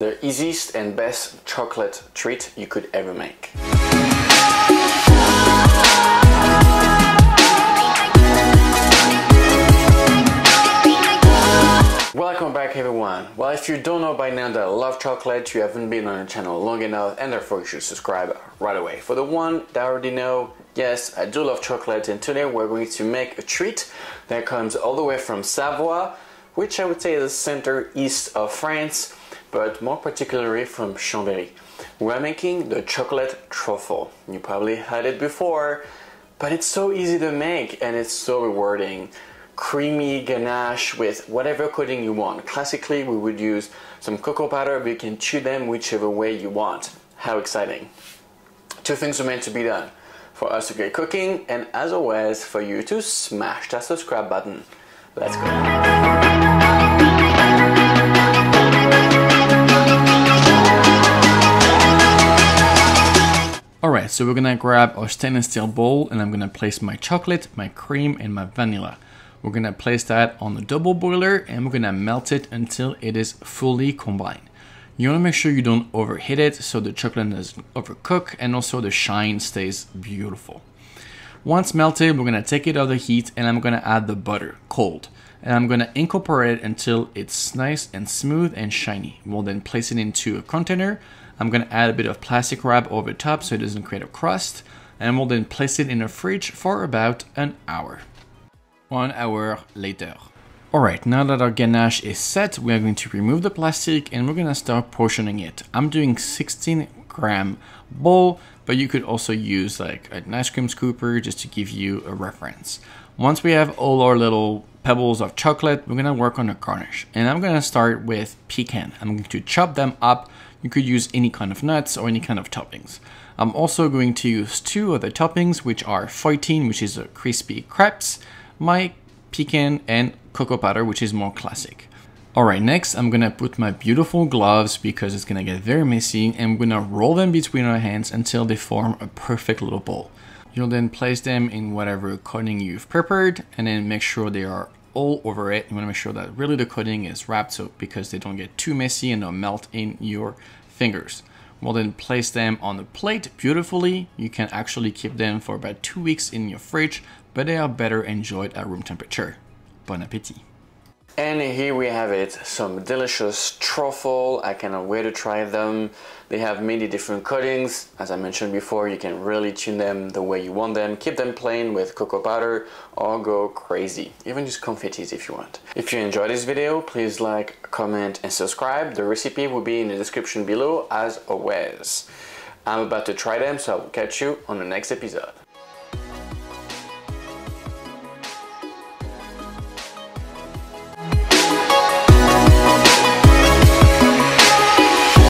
The easiest and best chocolate treat you could ever make. Welcome back everyone. Well, if you don't know by now that I love chocolate, you haven't been on the channel long enough and therefore you should subscribe right away. For the one that already know, yes, I do love chocolate, and today we're going to make a treat that comes all the way from Savoie, which I would say is the center east of France, but more particularly from Chambéry. We're making the chocolate truffle. You probably had it before, but it's so easy to make and it's so rewarding. Creamy ganache with whatever coating you want. Classically, we would use some cocoa powder, but you can chew them whichever way you want. How exciting. Two things are meant to be done. For us to get cooking, and as always, for you to smash that subscribe button. Let's go. Alright, so we're gonna grab our stainless steel bowl and I'm gonna place my chocolate, my cream and my vanilla. We're gonna place that on the double boiler and we're gonna melt it until it is fully combined. You wanna make sure you don't overheat it so the chocolate doesn't overcook and also the shine stays beautiful. Once melted, we're gonna take it out of the heat and I'm gonna add the butter, cold. And I'm gonna incorporate it until it's nice and smooth and shiny. We'll then place it into a container. I'm gonna add a bit of plastic wrap over top so it doesn't create a crust, and we'll then place it in the fridge for about an hour. 1 hour later. Alright, now that our ganache is set, we are going to remove the plastic and we're gonna start portioning it. I'm doing 16-gram bowl, but you could also use like an ice cream scooper just to give you a reference. Once we have all our little pebbles of chocolate, we're gonna work on a garnish. And I'm gonna start with pecan. I'm going to chop them up. You could use any kind of nuts or any kind of toppings. I'm also going to use two of the toppings, which are feuilletine, which is a crispy crepes, my pecan and cocoa powder, which is more classic. All right, next I'm gonna put my beautiful gloves because it's gonna get very messy, and we're gonna roll them between our hands until they form a perfect little ball. You'll then place them in whatever coating you've prepared and then make sure they are all over it. You want to make sure that really the coating is wrapped so because they don't get too messy and they'll melt in your fingers. We'll then place them on the plate beautifully. You can actually keep them for about 2 weeks in your fridge, but they are better enjoyed at room temperature. Bon appétit! And here we have it, some delicious truffle. I cannot wait to try them. They have many different coatings. As I mentioned before, you can really tune them the way you want them. Keep them plain with cocoa powder or go crazy. Even just confettis if you want. If you enjoyed this video, please like, comment and subscribe. The recipe will be in the description below as always. I'm about to try them, so I will catch you on the next episode.